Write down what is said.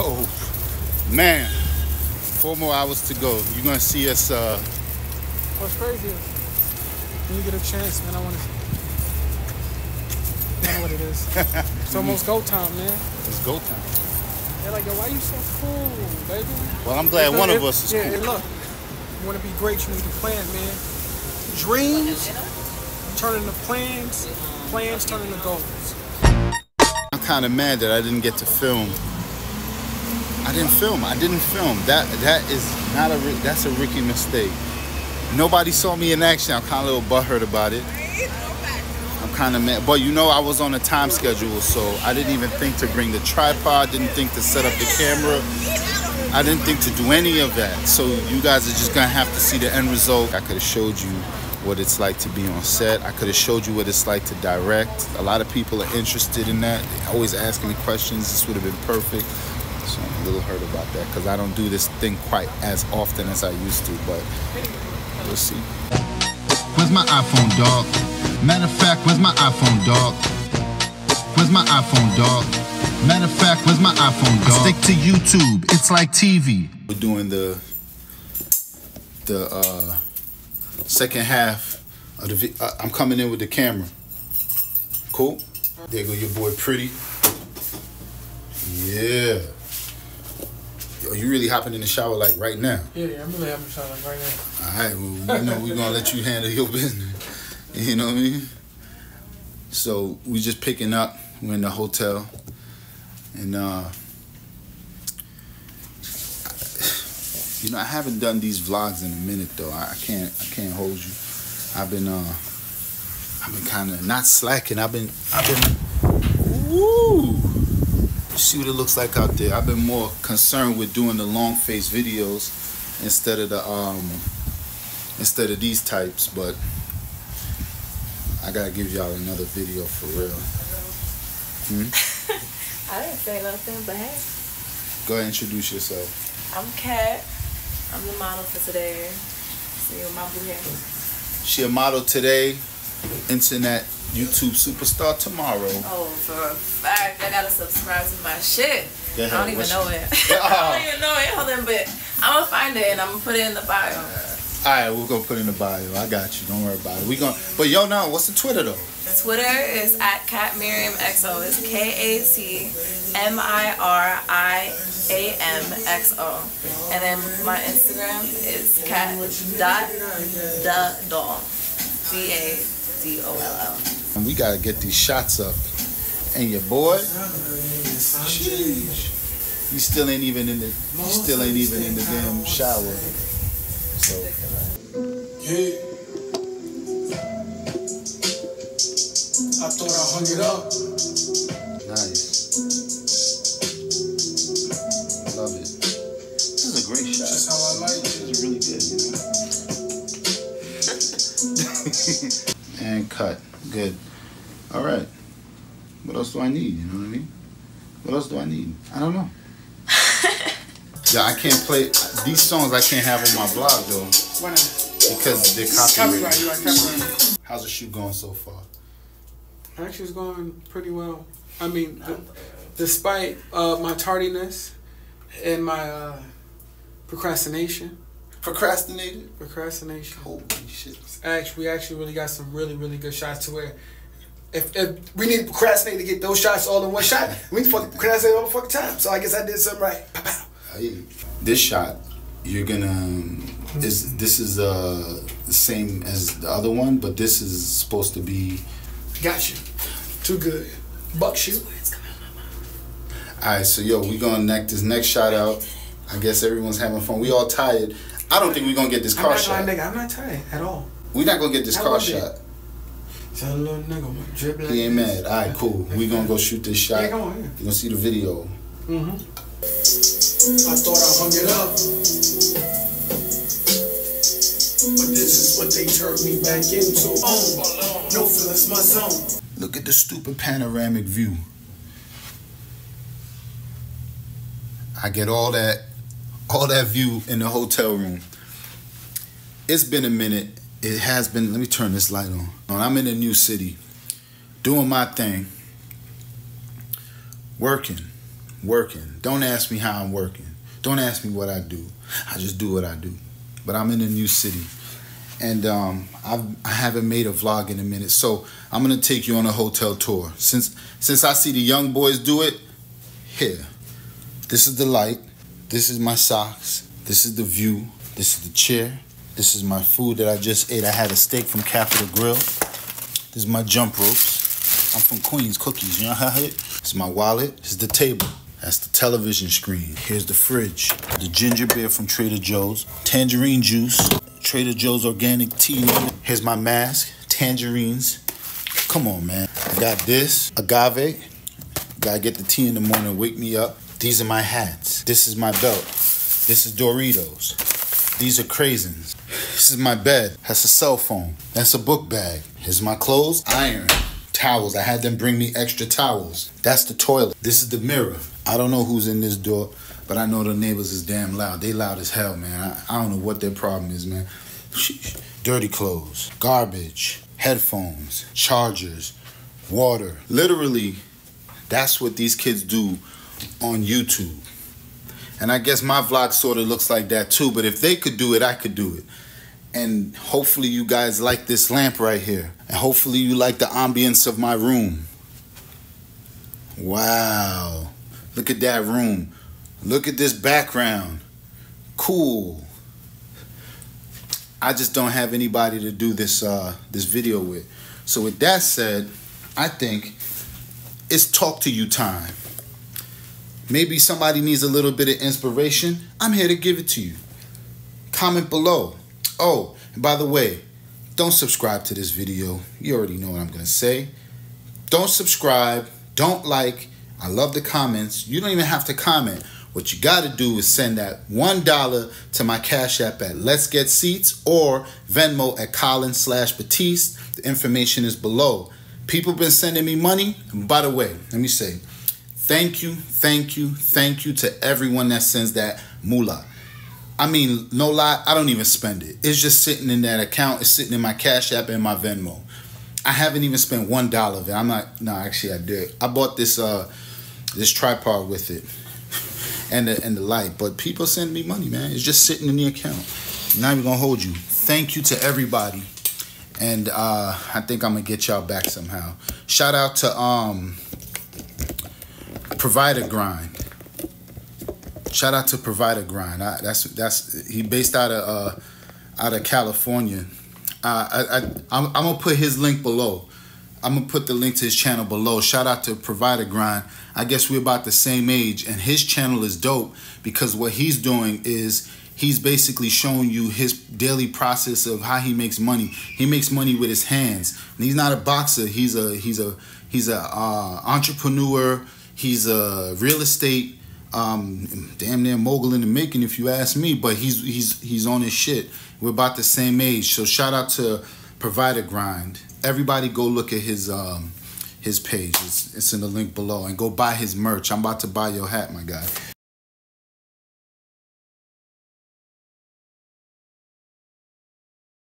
Oh man, 4 more hours to go. You're gonna see us. What's crazy is when you get a chance, man, I don't know what it is. It's almost go time, man. It's go time. They're like, yo, why you so cool, baby? Well, I'm glad one of us is cool. Yeah, look, you want to be great, you need to plan, man. Dreams turn into plans, plans turn into goals. I'm kind of mad that I didn't get to film. I didn't film. That is not a, that's a Ricky mistake. Nobody saw me in action. I'm kind of a little butthurt about it. I'm kind of mad, but you know I was on a time schedule, so I didn't even think to bring the tripod, didn't think to set up the camera. I didn't think to do any of that. So you guys are just gonna have to see the end result. I could have showed you what it's like to be on set. I could have showed you what it's like to direct. A lot of people are interested in that. They always asking me questions. This would have been perfect. So I'm a little hurt about that because I don't do this thing quite as often as I used to, but we'll see. Where's my iPhone, dog? Matter of fact, where's my iPhone, dog? Where's my iPhone, dog? Matter of fact, where's my iPhone, dog? Stick to YouTube. It's like TV. We're doing the second half of the video. I'm coming in with the camera. Cool? There go your boy Pretty. Yeah. Yo, you really hopping in the shower like right now? Yeah, I'm really hopping in the shower like right now. All right, well, we know we're going to let you handle your business. You know what I mean? So we just picking up. We're in the hotel. And, you know, I haven't done these vlogs in a minute, though. I can't hold you. I've been kind of not slacking. I've been, woo! See what it looks like out there. I've been more concerned with doing the long face videos instead of the these types, but I gotta give y'all another video for real. I didn't say nothing, but hey. Go ahead and introduce yourself. I'm Kat. I'm the model for today. See you with my blue hair. She a model today, internet. YouTube superstar tomorrow. Oh, for a fact, I gotta subscribe to my shit. I don't even know it. I don't even know it. Hold on, but I'm gonna find it and I'm gonna put it in the bio. All right, we're gonna put it in the bio. I got you. Don't worry about it. We gonna. But yo, now what's the Twitter though? The Twitter is @katmariamxo. It's KATMIRIAMXO. And then my Instagram is kat.dadoll. DADOLL. And we gotta get these shots up. And your boy, sheesh, you still ain't even in the damn shower. So. Yeah. I thought I hung it up. Nice. Love it. This is a great shot. That's how I like it. This is really good, you know. And cut. Good. All right. What else do I need? You know what I mean? What else do I need? I don't know. Yeah, I can't play these songs. I can't have on my vlog though. Why not? Because they're copyrighted. How's the shoot going so far? Actually, it's going pretty well. I mean, despite my tardiness and my procrastination. Procrastination. Holy shit. We actually really got some really, really good shots to where if we need to procrastinate to get those shots all in one shot, we need to procrastinate all the fucking time. So I guess I did something right. Pow, pow. This shot, you're gonna, this is the same as the other one, but this is supposed to be. Gotcha. Too good. Buck shoot. All right, so yo, we gonna neck this next shot out. I guess everyone's having fun. We all tired. I don't think we're going to get this car shot. I'm not tired at all. We're not going to get this car shot. He ain't mad. All right, cool. We're going to go shoot this shot. You're going to see the video. Mm-hmm. I thought I hung it up. But this is what they turned me back into. Oh, no feelings, my zone. Look at the stupid panoramic view. I get all that view in the hotel room. It's been a minute. It has been. Let me turn this light on. I'm in a new city, doing my thing, working, working. Don't ask me how I'm working. Don't ask me what I do. I just do what I do. But I'm in a new city, and I haven't made a vlog in a minute, so I'm gonna take you on a hotel tour. Since I see the young boys do it, here. This is the light. This is my socks. This is the view. This is the chair. This is my food that I just ate. I had a steak from Capitol Grill. This is my jump ropes. I'm from Queens, cookies, you know how I hit? This is my wallet. This is the table. That's the television screen. Here's the fridge. The ginger beer from Trader Joe's. Tangerine juice. Trader Joe's organic tea. Here's my mask. Tangerines. Come on, man. I got this. Agave. Gotta get the tea in the morning, wake me up. These are my hats. This is my belt. This is Doritos. These are craisins. This is my bed. That's a cell phone. That's a book bag. Here's my clothes. Iron. Towels. I had them bring me extra towels. That's the toilet. This is the mirror. I don't know who's in this door, but I know the neighbors is damn loud. They loud as hell, man. I don't know what their problem is, man. Dirty clothes. Garbage. Headphones. Chargers. Water. Literally, that's what these kids do on YouTube. And I guess my vlog sort of looks like that too, but if they could do it, I could do it. And hopefully you guys like this lamp right here. And hopefully you like the ambience of my room. Wow. Look at that room. Look at this background. Cool. I just don't have anybody to do this this video with. So with that said, I think it's talk to you time. Maybe somebody needs a little bit of inspiration. I'm here to give it to you. Comment below. Oh, and by the way, don't subscribe to this video. You already know what I'm going to say. Don't subscribe. Don't like. I love the comments. You don't even have to comment. What you got to do is send that $1 to my Cash App at Let's Get Seats or Venmo at Colin/Batiste. The information is below. People been sending me money. And by the way, let me say, thank you to everyone that sends that moolah. I mean, no lie, I don't even spend it. It's just sitting in that account. It's sitting in my Cash App and my Venmo. I haven't even spent $1 of it. Actually I did. I bought this this tripod with it and the light. But people send me money, man. It's just sitting in the account. I'm not even gonna hold you. Thank you to everybody. And I think I'm gonna get y'all back somehow. Shout out to Provider Grind. Shout out to Provider Grind. That's he based out of California. I'm gonna put his link below. I'm gonna put the link to his channel below. Shout out to Provider Grind. I guess we're about the same age, and his channel is dope because what he's doing is he's basically showing you his daily process of how he makes money. He makes money with his hands. And he's not a boxer. He's a entrepreneur. He's a real estate damn near mogul in the making, if you ask me. But he's on his shit. We're about the same age, so shout out to Provider Grind. Everybody, go look at his page. It's in the link below, and go buy his merch. I'm about to buy your hat, my guy.